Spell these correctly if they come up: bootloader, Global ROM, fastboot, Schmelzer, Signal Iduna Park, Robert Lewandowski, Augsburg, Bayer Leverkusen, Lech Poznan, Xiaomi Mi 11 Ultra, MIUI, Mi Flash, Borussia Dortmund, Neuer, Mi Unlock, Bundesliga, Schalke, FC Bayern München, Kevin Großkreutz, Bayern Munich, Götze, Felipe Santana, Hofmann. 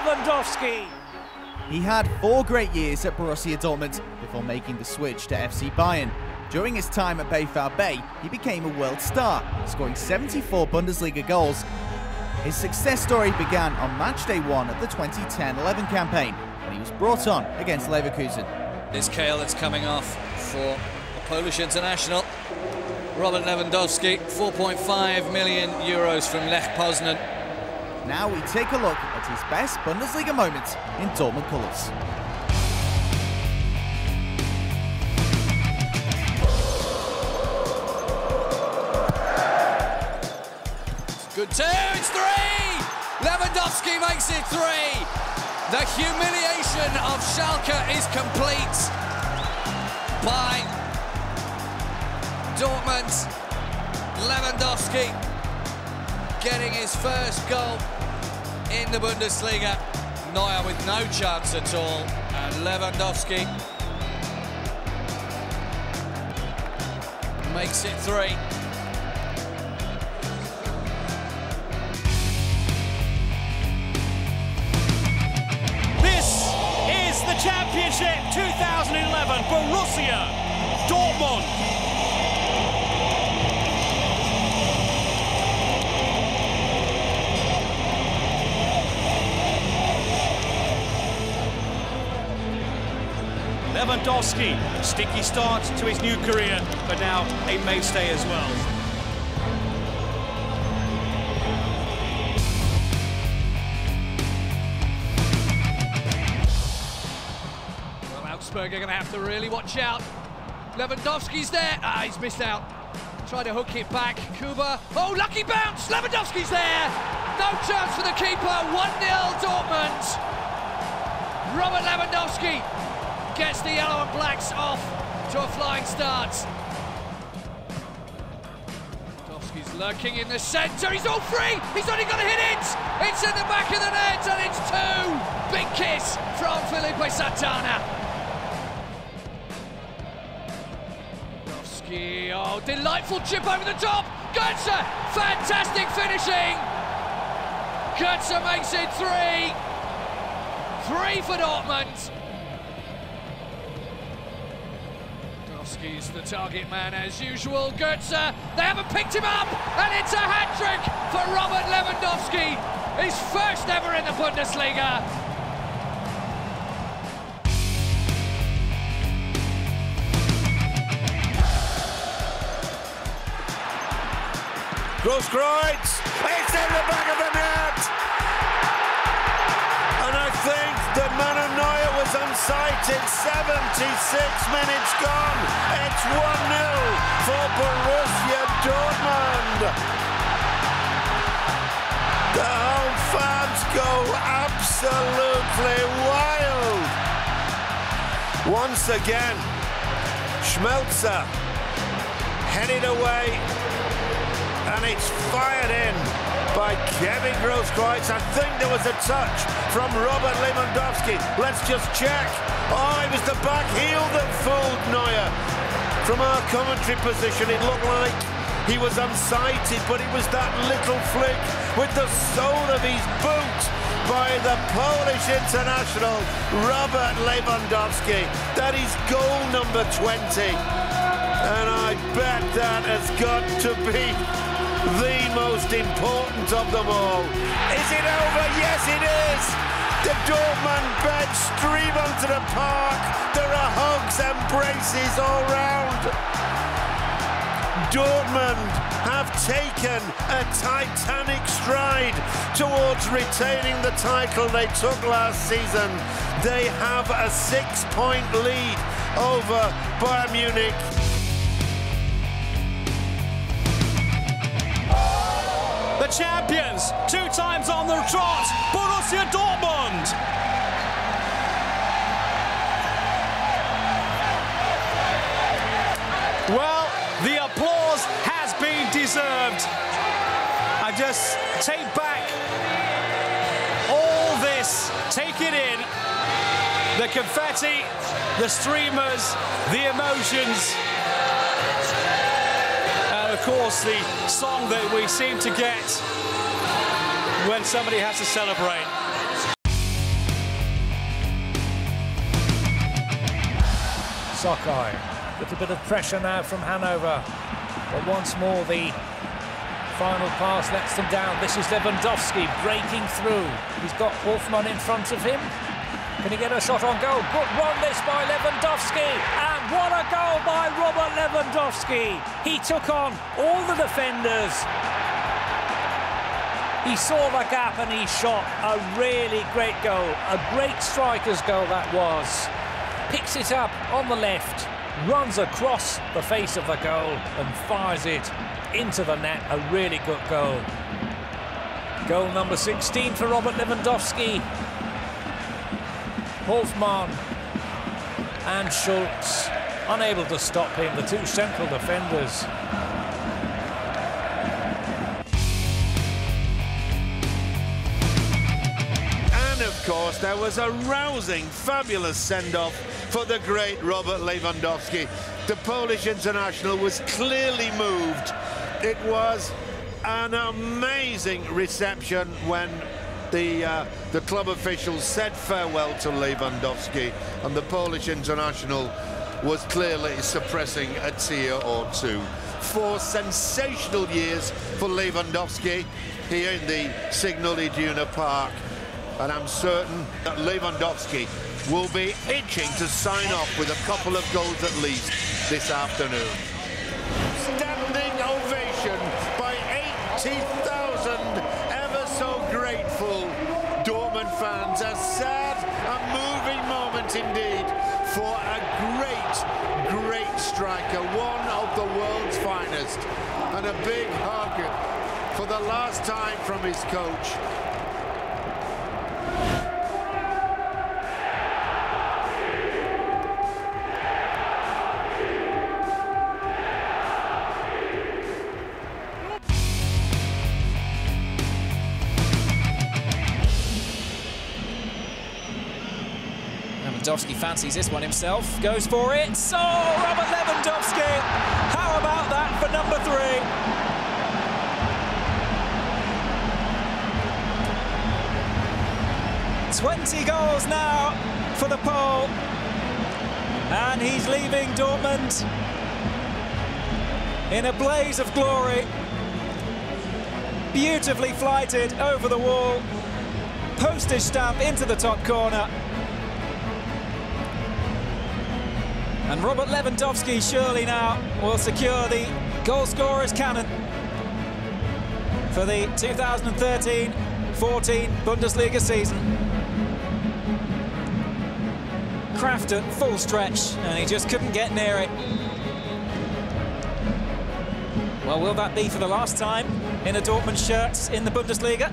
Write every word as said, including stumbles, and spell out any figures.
Lewandowski. He had four great years at Borussia Dortmund before making the switch to F C Bayern. During his time at BayVerbei, he became a world star, scoring seventy-four Bundesliga goals. His success story began on match day one of the twenty ten eleven campaign, when he was brought on against Leverkusen. This Kale that's coming off for the Polish international. Robert Lewandowski, four point five million euros from Lech Poznan. Now we take a look at his best Bundesliga moments in Dortmund colours. Good two, it's three! Lewandowski makes it three! The humiliation of Schalke is complete by Dortmund. Lewandowski getting his first goal in the Bundesliga. Neuer with no chance at all, and Lewandowski makes it three. Championship two thousand eleven, Borussia Dortmund. Lewandowski, sticky start to his new career, but now a mainstay as well. Augsburg are going to have to really watch out. Lewandowski's there. Ah, he's missed out. Try to hook it back. Kuba. Oh, lucky bounce. Lewandowski's there. No chance for the keeper. one nil Dortmund. Robert Lewandowski gets the yellow and blacks off to a flying start. Lewandowski's lurking in the centre. He's all free. He's only going to hit it. It's in the back of the net, and it's two. Big kiss from Felipe Santana. Oh, delightful chip over the top. Götze, fantastic finishing. Götze makes it three. Three for Dortmund. Lewandowski's the target man as usual. Götze, they haven't picked him up, and it's a hat-trick for Robert Lewandowski. His first ever in the Bundesliga. Großkreutz, it's in the back of the net! And I think the man of Neuer was unsighted, seventy-six minutes gone. It's one nil for Borussia Dortmund. The home fans go absolutely wild. Once again, Schmelzer headed away. And it's fired in by Kevin Großkreutz. I think there was a touch from Robert Lewandowski. Let's just check. Oh, it was the back heel that fooled Neuer. From our commentary position, it looked like he was unsighted, but it was that little flick with the sole of his boot by the Polish international, Robert Lewandowski. That is goal number twenty. And I bet that has got to be the most important of them all. Is it over? Yes, it is. The Dortmund bench stream onto the park. There are hugs and braces all round. Dortmund have taken a titanic stride towards retaining the title they took last season. They have a six-point lead over Bayern Munich. The champions, two times on the trot, Borussia Dortmund. Well, the applause has been deserved. I just take back all this, take it in. The confetti, the streamers, the emotions. Of course, the song that we seem to get when somebody has to celebrate. Sockeye. Little bit of pressure now from Hanover. But once more, the final pass lets them down. This is Lewandowski breaking through. He's got Wolfmann in front of him. Can he get a shot on goal? Good run this by Lewandowski. And what a goal by Robert Lewandowski. He took on all the defenders. He saw the gap and he shot. A really great goal. A great striker's goal that was. Picks it up on the left. Runs across the face of the goal and fires it into the net. A really good goal. Goal number sixteen for Robert Lewandowski. Hofmann and Schultz unable to stop him, the two central defenders. And of course there was a rousing, fabulous send-off for the great Robert Lewandowski. The Polish international was clearly moved. It was an amazing reception when The, uh, the club officials said farewell to Lewandowski, and the Polish international was clearly suppressing a tear or two. Four sensational years for Lewandowski here in the Signal Iduna Park, and I'm certain that Lewandowski will be itching to sign off with a couple of goals at least this afternoon. Standing ovation by eighty thousand. Grateful Dortmund fans. A sad and moving moment indeed for a great, great striker, one of the world's finest, and a big hug for the last time from his coach. Lewandowski fancies this one himself, goes for it. So, oh, Robert Lewandowski, how about that for number three? twenty goals now for the Pole, and he's leaving Dortmund in a blaze of glory. Beautifully flighted over the wall, postage stamp into the top corner. And Robert Lewandowski surely now will secure the goal scorer's cannon for the two thousand thirteen fourteen Bundesliga season. Kraft at full stretch, and he just couldn't get near it. Well, will that be for the last time in a Dortmund shirt in the Bundesliga?